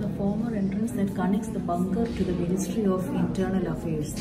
The former entrance that connects the bunker to the Ministry of Internal Affairs.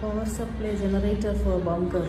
Power supply generator for bunker.